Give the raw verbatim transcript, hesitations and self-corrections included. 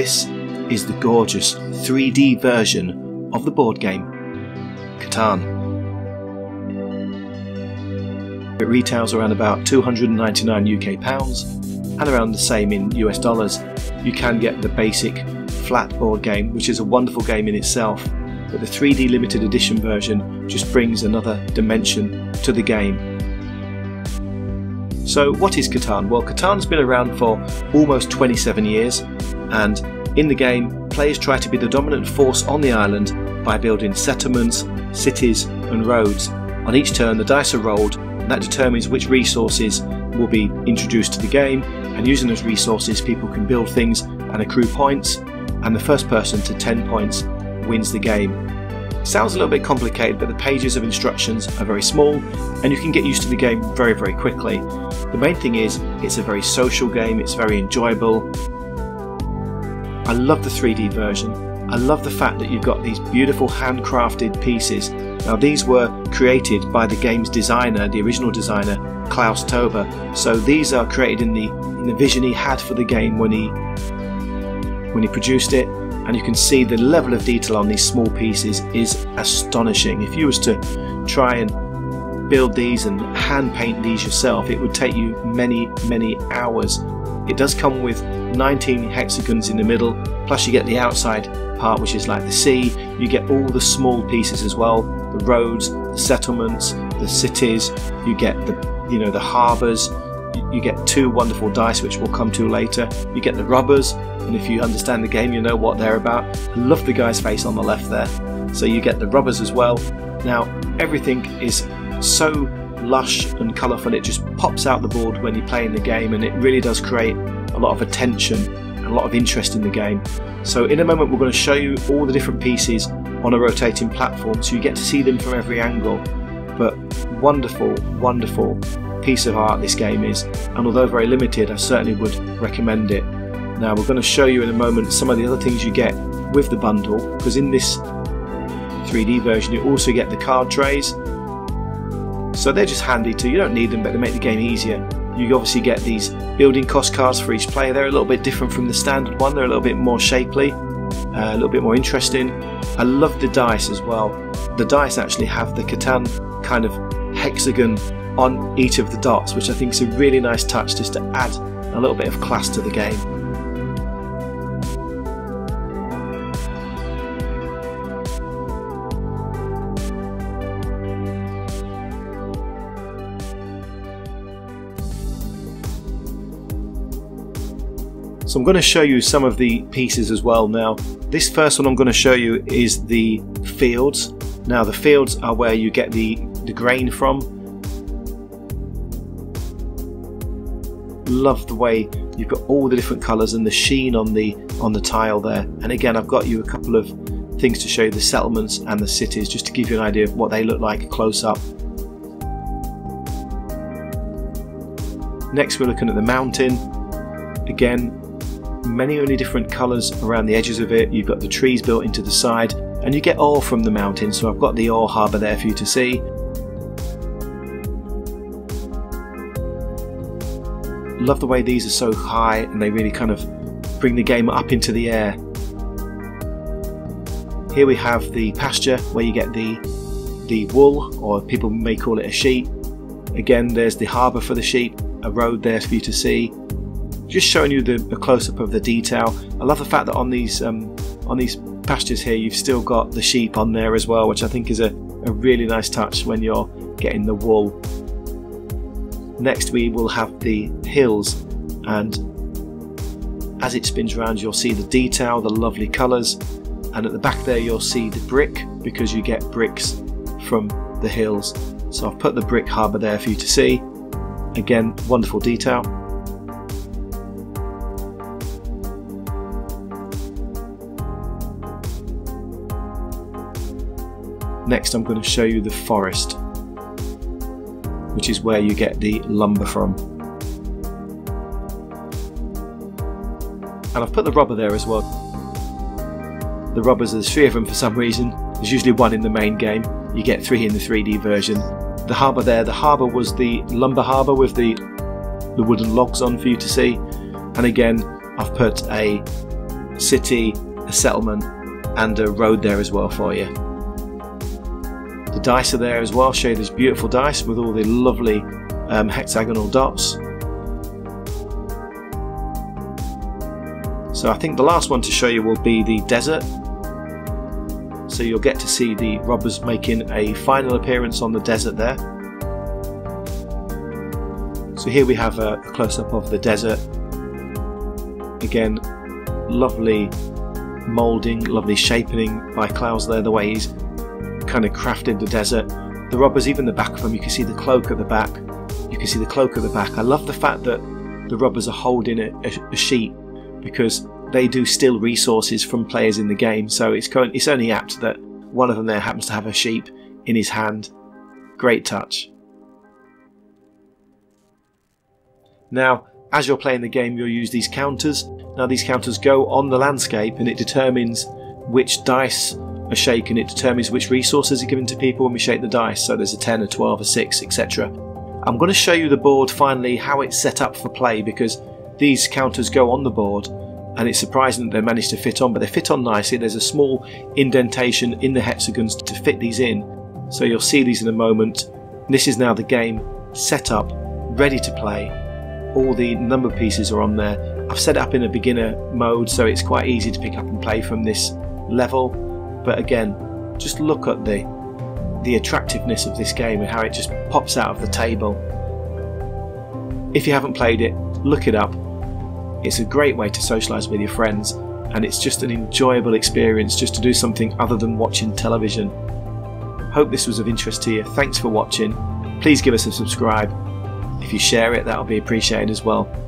This is the gorgeous three D version of the board game Catan. It retails around about two hundred ninety-nine U K pounds and around the same in U S dollars. You can get the basic flat board game, which is a wonderful game in itself, but the three D limited edition version just brings another dimension to the game. So what is Catan? Well, Catan's been around for almost twenty-seven years, and in the game players try to be the dominant force on the island by building settlements, cities and roads. On each turn the dice are rolled and that determines which resources will be introduced to the game, and using those resources people can build things and accrue points, and the first person to ten points wins the game. Sounds a little bit complicated, but the pages of instructions are very small and you can get used to the game very very quickly. The main thing is it's a very social game, it's very enjoyable. I love the three D version. I love the fact that you've got these beautiful handcrafted pieces. Now these were created by the game's designer, the original designer, Klaus Teuber. So these are created in the, in the vision he had for the game when he, when he produced it. And you can see the level of detail on these small pieces is astonishing. If you was to try and build these and hand paint these yourself, it would take you many, many hours. It does come with nineteen hexagons in the middle, plus you get the outside part which is like the sea. You get all the small pieces as well, the roads, the settlements, the cities, you get the, you know, the harbours. You get two wonderful dice which we'll come to later. You get the rubbers, and if you understand the game you know what they're about. I love the guy's face on the left there. So you get the rubbers as well. Now everything is so lush and colourful, it just pops out the board when you're playing the game, and it really does create a lot of attention and a lot of interest in the game. So in a moment we're going to show you all the different pieces on a rotating platform so you get to see them from every angle. But wonderful, wonderful piece of art this game is, and although very limited I certainly would recommend it. Now we're going to show you in a moment some of the other things you get with the bundle, because in this three D version you also get the card trays, so they're just handy too. You don't need them but they make the game easier. You obviously get these building cost cards for each player. They're a little bit different from the standard one, they're a little bit more shapely, uh, a little bit more interesting. I love the dice as well. The dice actually have the Catan kind of hexagon on each of the dots, which I think is a really nice touch just to add a little bit of class to the game. So I'm going to show you some of the pieces as well now. This first one I'm going to show you is the fields. Now the fields are where you get the, the grain from. Love the way you've got all the different colours and the sheen on the on the tile there. And again I've got you a couple of things to show you, the settlements and the cities, just to give you an idea of what they look like close up. Next we're looking at the mountain. Again, many many different colours around the edges of it. You've got the trees built into the side and you get ore from the mountain, so I've got the ore harbour there for you to see. Love the way these are so high and they really kind of bring the game up into the air. Here we have the pasture where you get the the wool, or people may call it a sheep. Again there's the harbour for the sheep, a road there for you to see. Just showing you the, the close-up of the detail. I love the fact that on these um, on these pastures here you've still got the sheep on there as well, which I think is a, a really nice touch when you're getting the wool. Next we will have the hills, and as it spins around you'll see the detail, the lovely colours, and at the back there you'll see the brick, because you get bricks from the hills. So I've put the brick harbour there for you to see. Again, wonderful detail. Next I'm going to show you the forest, which is where you get the lumber from. And I've put the rubber there as well. The rubbers, there's three of them for some reason. There's usually one in the main game. You get three in the three D version. The harbour there, the harbour was the lumber harbour with the, the wooden logs on for you to see. And again, I've put a city, a settlement, and a road there as well for you. The dice are there as well, show you these beautiful dice with all the lovely um, hexagonal dots. So I think the last one to show you will be the desert. So you'll get to see the robbers making a final appearance on the desert there. So here we have a close-up of the desert. Again, lovely moulding, lovely shaping by Klaus there, the way he's kind of crafted the desert. The robbers, even the back of them, you can see the cloak at the back. You can see the cloak at the back. I love the fact that the robbers are holding a, a, a sheet, because they do steal resources from players in the game, so it's, it's only apt that one of them there happens to have a sheep in his hand. Great touch. Now, as you're playing the game, you'll use these counters. Now, these counters go on the landscape, and it determines which dice are shaken. It determines which resources are given to people when we shake the dice, so there's a ten, a twelve, a six, et cetera. I'm going to show you the board finally, how it's set up for play, because these counters go on the board, and it's surprising that they managed to fit on, but they fit on nicely. There's a small indentation in the hexagons to fit these in, so you'll see these in a moment. This is now the game set up, ready to play. All the number pieces are on there. I've set it up in a beginner mode, so it's quite easy to pick up and play from this level. But again, just look at the, the attractiveness of this game and how it just pops out of the table. If you haven't played it, look it up. It's a great way to socialise with your friends, and it's just an enjoyable experience just to do something other than watching television. Hope this was of interest to you. Thanks for watching. Please give us a subscribe. If you share it, that'll be appreciated as well.